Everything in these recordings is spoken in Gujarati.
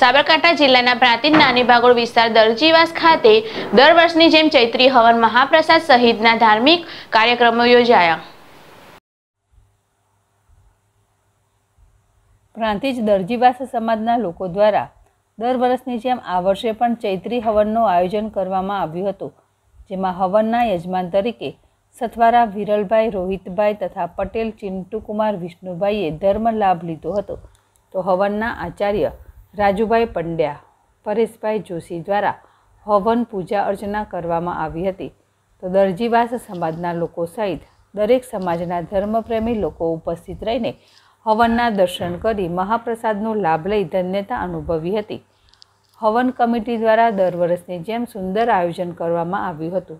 સાબરકાંઠા જિલ્લાના પ્રાંતિજ નાની ભાગોળ વિસ્તાર દરજીવાસ ખાતે દર વર્ષની જેમ ચૈત્રી હવન મહાપ્રસાદ સહિતના ધાર્મિક કાર્યક્રમો યોજાયા. પ્રાંતિજ દરજીવાસ સમાજના લોકો દ્વારા દર વર્ષની જેમ આ વર્ષે પણ ચૈત્રી હવનનું આયોજન કરવામાં આવ્યું હતું, જેમાં હવનના યજમાન તરીકે સથવારા વિરલભાઈ, રોહિતભાઈ તથા પટેલ ચિંટુકુમાર વિષ્ણુભાઈએ ધર્મ લાભ લીધો હતો. તો હવનના આચાર્ય રાજુભાઈ પંડ્યા, પરેશભાઈ જોશી દ્વારા હવન પૂજા અર્ચના કરવામાં આવી હતી. તો દરજીવાસ સમાજના લોકો સહિત દરેક સમાજના ધર્મપ્રેમી લોકો ઉપસ્થિત રહીને હવનના દર્શન કરી મહાપ્રસાદનો લાભ લઈ ધન્યતા અનુભવી હતી. હવન કમિટી દ્વારા દર વર્ષની જેમ સુંદર આયોજન કરવામાં આવ્યું હતું.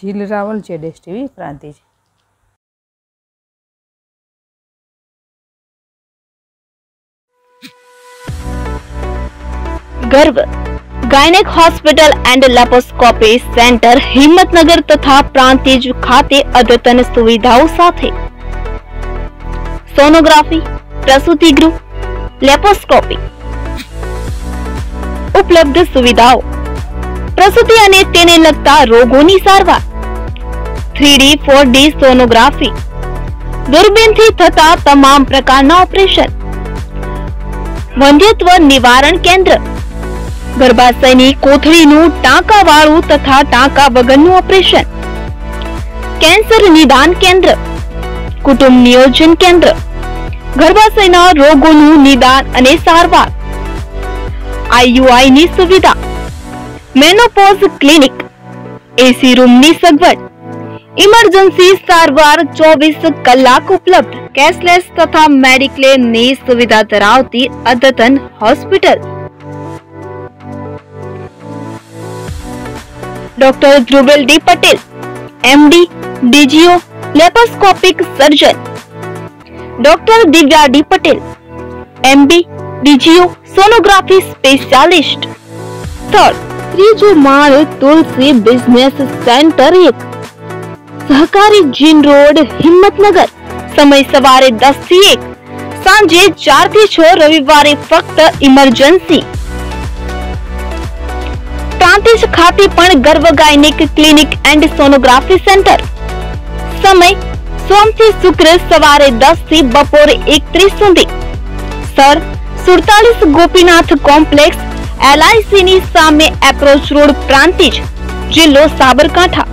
Jeel Raval, ZS TV, Prantij. Garbh gynaec hospital and laparoscopy centre Himmatnagar तथा प्रांतिज खाते अद्यतन सुविधाओं साथे सोनोग्राफी, प्रसूति गृह, लैपरोस्कोपी उपलब्ध सुविधाओं, प्रसूति अने तेने लगता रोगोनी सारवार, 3D 4D सोनोग्राफी, दूरबीन थी थता तमाम प्रकारना ऑपरेशन, वंध्यत्व निवारण केंद्र, गर्भाशयनी कोथळीनुं टांकावाळुं तथा टांका वगरनुं ऑपरेशन, कैंसर निदान केंद्र, कुटुंब नियोजन केंद्र, गर्भाशयना रोगोनुं निदान अने सारवार, आईयूआई नी सुविधा, मेनोपोज क्लिनिक, एसी रूम नी सगवट, इमरजेंसी सारवार 24 कलाक उपलब्ध, कैशलेस तथा मेडिक्लेम नी सुविधा धरावती अद्यतन hospital. Doctor Dhruvel Patel MD DGO laparoscopic surgeon, doctor Divya D Patel MB DGO sonography specialist. स्थल त्रीज माल तुलसी बिजनेस सेंटर 1, सहकारी जीन रोड, हिम्मतनगर. समय सवारे 10 થી 1, સાંજે 4 થી 6, રવિવારે ફક્ત ઇમરજન્સી. પ્રાંતિજ ખાતે પણ Garbh gynaec clinic and sonography centre. समय सोम से शुक्र सवारे 10 से बपोरे 1:30 सुधी. सर 47 गोपीनाथ कॉम्प्लेक्स LIC ની સામે એપ્રોચ રોડ, પ્રાંતિજ, જિલ્લો સાબરકાંઠા.